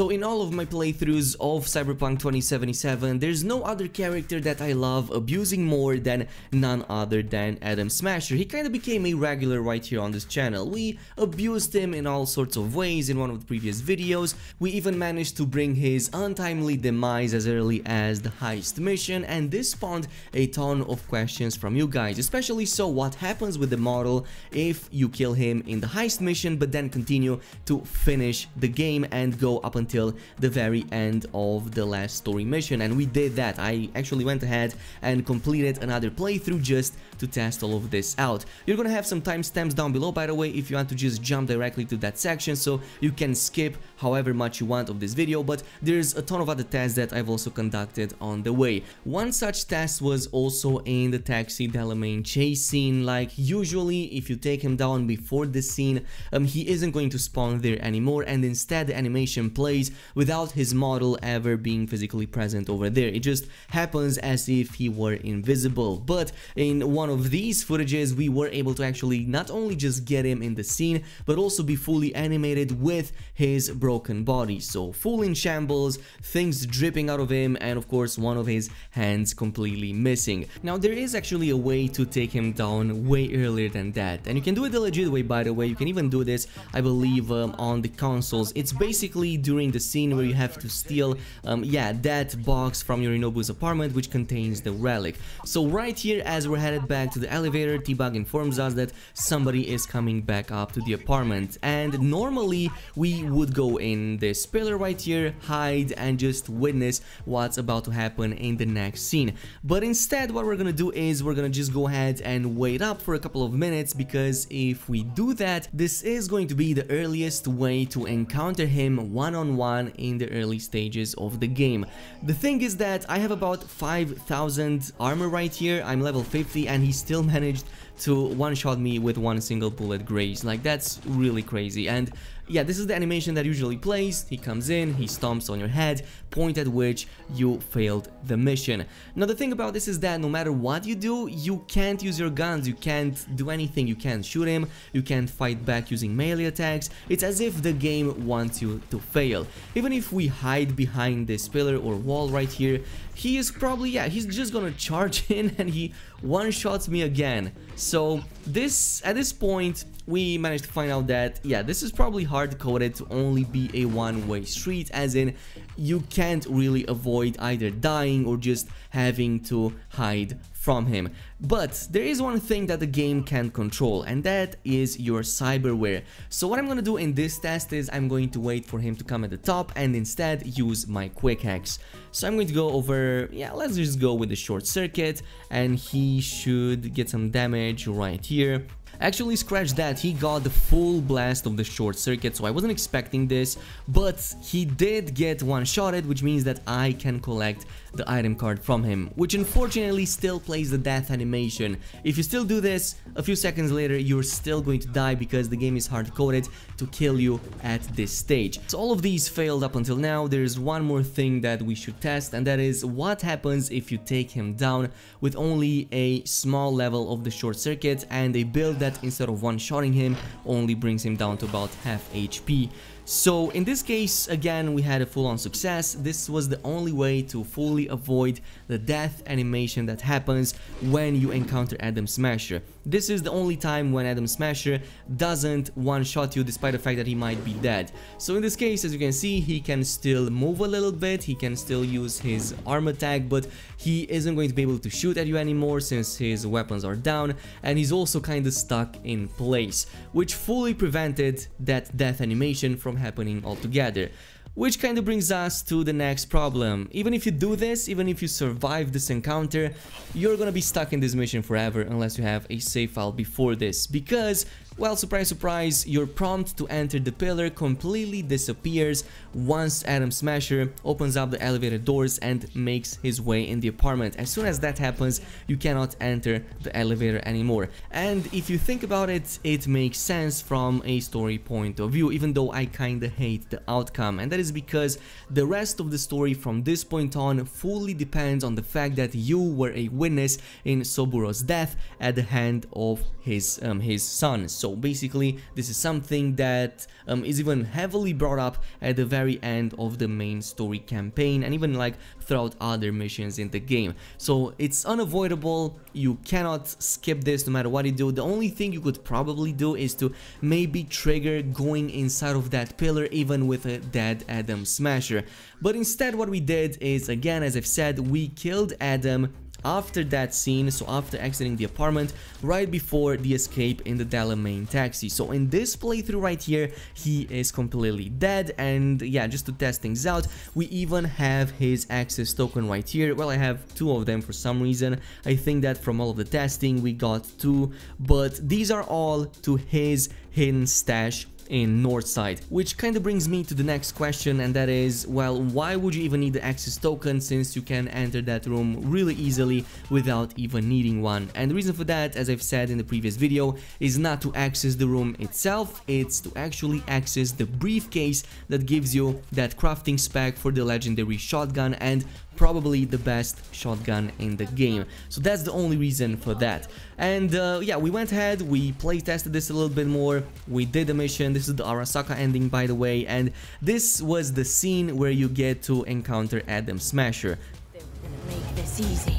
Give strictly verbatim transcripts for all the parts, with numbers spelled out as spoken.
So in all of my playthroughs of Cyberpunk twenty seventy-seven, there's no other character that I love abusing more than none other than Adam Smasher. He kind of became a regular right here on this channel. We abused him in all sorts of ways in one of the previous videos. We even managed to bring his untimely demise as early as the heist mission, and this spawned a ton of questions from you guys, especially so what happens with the model if you kill him in the heist mission but then continue to finish the game and go up until the very end of the last story mission. And we did that. I actually went ahead and completed another playthrough just to test all of this out. You're gonna have some timestamps down below, by the way, if you want to just jump directly to that section, so you can skip however much you want of this video, but there's a ton of other tests that I've also conducted on the way. One such test was also in the taxi Delamain chase scene. Like, usually if you take him down before this scene, um, he isn't going to spawn there anymore, and instead the animation plays without his model ever being physically present over there. It just happens as if he were invisible. But in one of these footages, we were able to actually not only just get him in the scene, but also be fully animated with his broken body. So full in shambles, things dripping out of him, and of course one of his hands completely missing. Now there is actually a way to take him down way earlier than that, and you can do it the legit way, by the way. You can even do this, I believe, um, on the consoles. It's basically during the scene where you have to steal um, yeah, that box from Yorinobu's apartment which contains the relic. So right here, as we're headed back to the elevator, T-Bug informs us that somebody is coming back up to the apartment, and normally we would go in this pillar right here, hide, and just witness what's about to happen in the next scene. But instead what we're gonna do is we're gonna just go ahead and wait up for a couple of minutes, because if we do that, this is going to be the earliest way to encounter him one-on-one in the early stages of the game. The thing is that I have about five thousand armor right here, I'm level fifty, and he still managed to one-shot me with one single bullet graze. Like, that's really crazy. And yeah, this is the animation that usually plays. He comes in, he stomps on your head, point at which you failed the mission. Now the thing about this is that no matter what you do, you can't use your guns, you can't do anything, you can't shoot him, you can't fight back using melee attacks. It's as if the game wants you to fail. Even if we hide behind this pillar or wall right here, he is probably, yeah, he's just gonna charge in and he one-shots me again. So this, at this point, we managed to find out that, yeah, this is probably hard-coded to only be a one-way street, as in you can't really avoid either dying or just having to hide from him. But there is one thing that the game can control, and that is your cyberware. So what I'm gonna do in this test is I'm going to wait for him to come at the top and instead use my quick hacks. So I'm going to go over, yeah, let's just go with the short circuit, and he should get some damage right here. Actually, scratch that, he got the full blast of the short circuit, so I wasn't expecting this, but he did get one-shotted, which means that I can collect the item card from him, which unfortunately still plays the death animation. If you still do this, a few seconds later you're still going to die, because the game is hard-coded to kill you at this stage. So all of these failed up until now. There's one more thing that we should test, and that is what happens if you take him down with only a small level of the short circuit and a build that instead of one-shotting him only brings him down to about half H P. So in this case, again, we had a full-on success. This was the only way to fully avoid the death animation that happens when you encounter Adam Smasher. This is the only time when Adam Smasher doesn't one-shot you, despite the fact that he might be dead. So in this case, as you can see, he can still move a little bit, he can still use his arm attack, but he isn't going to be able to shoot at you anymore since his weapons are down, and he's also kind of stuck in place, which fully prevented that death animation from happening altogether. Which kind of brings us to the next problem. Even if you do this, even if you survive this encounter, you're gonna be stuck in this mission forever unless you have a save file before this, because, well, surprise surprise, your prompt to enter the pillar completely disappears once Adam Smasher opens up the elevator doors and makes his way in the apartment. As soon as that happens, you cannot enter the elevator anymore. And if you think about it, it makes sense from a story point of view, even though I kinda hate the outcome, and that is because the rest of the story from this point on fully depends on the fact that you were a witness in Soburo's death at the hand of his um, his son. So So basically this is something that um, is even heavily brought up at the very end of the main story campaign, and even like throughout other missions in the game. So it's unavoidable, you cannot skip this no matter what you do. The only thing you could probably do is to maybe trigger going inside of that pillar even with a dead Adam Smasher. But instead what we did is, again, as I've said, we killed Adam after that scene, so after exiting the apartment, right before the escape in the Delamain taxi. So in this playthrough right here, he is completely dead. And yeah, just to test things out, we even have his access token right here. Well, I have two of them for some reason. I think that from all of the testing we got two, but these are all to his hidden stash in Northside, which kind of brings me to the next question, and that is, well, why would you even need the access token since you can enter that room really easily without even needing one? And the reason for that, as I've said in the previous video, is not to access the room itself, it's to actually access the briefcase that gives you that crafting spec for the legendary shotgun, and probably the best shotgun in the game. So that's the only reason for that. And uh, yeah, we went ahead, we play tested this a little bit more, we did a mission. This is the Arasaka ending, by the way, and this was the scene where you get to encounter Adam Smasher. They were gonna make this easy.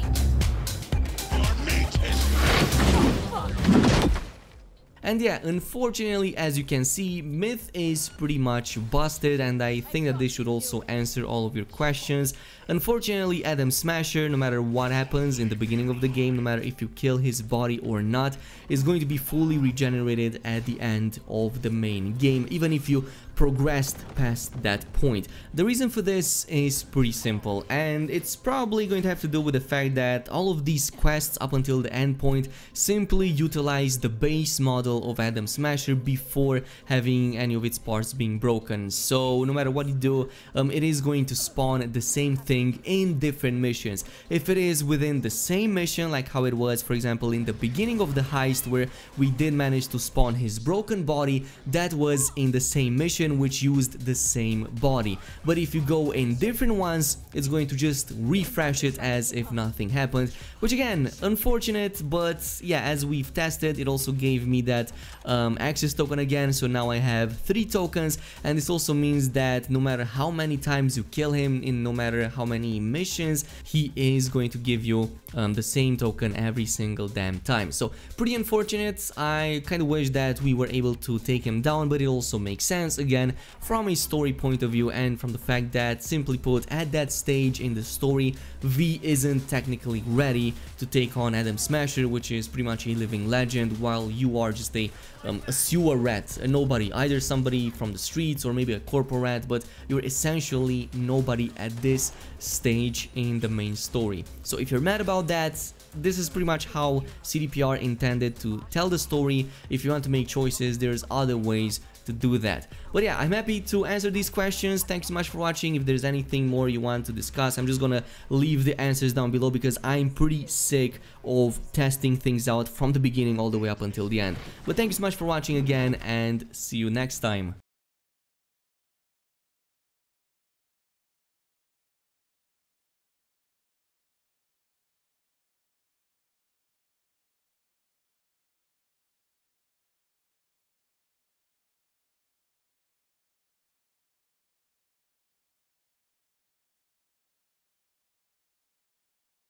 And yeah, unfortunately, as you can see, Myth is pretty much busted, and I think that this should also answer all of your questions. Unfortunately, Adam Smasher, no matter what happens in the beginning of the game, no matter if you kill his body or not, is going to be fully regenerated at the end of the main game, even if you progressed past that point. The reason for this is pretty simple, and it's probably going to have to do with the fact that all of these quests up until the end point simply utilize the base model of Adam Smasher before having any of its parts being broken. So no matter what you do, um, it is going to spawn the same thing in different missions. If it is within the same mission, like how it was for example in the beginning of the heist where we did manage to spawn his broken body, that was in the same mission which used the same body. But if you go in different ones, it's going to just refresh it as if nothing happened, which again, unfortunate. But yeah, as we've tested, it also gave me that um, access token again, so now I have three tokens, and this also means that no matter how many times you kill him, in no matter how many missions, he is going to give you um, the same token every single damn time. So pretty unfortunate. I kind of wish that we were able to take him down, but it also makes sense again Again, from a story point of view, and from the fact that, simply put, at that stage in the story, V isn't technically ready to take on Adam Smasher, which is pretty much a living legend, while you are just a, um, a sewer rat, a nobody, either somebody from the streets or maybe a corpo rat, but you're essentially nobody at this stage in the main story. So if you're mad about that, this is pretty much how C D P R intended to tell the story. If you want to make choices, there's other ways to do that. But yeah, I'm happy to answer these questions. Thanks so much for watching. If there's anything more you want to discuss, I'm just gonna leave the answers down below, because I'm pretty sick of testing things out from the beginning all the way up until the end. But thank you so much for watching again, and see you next time.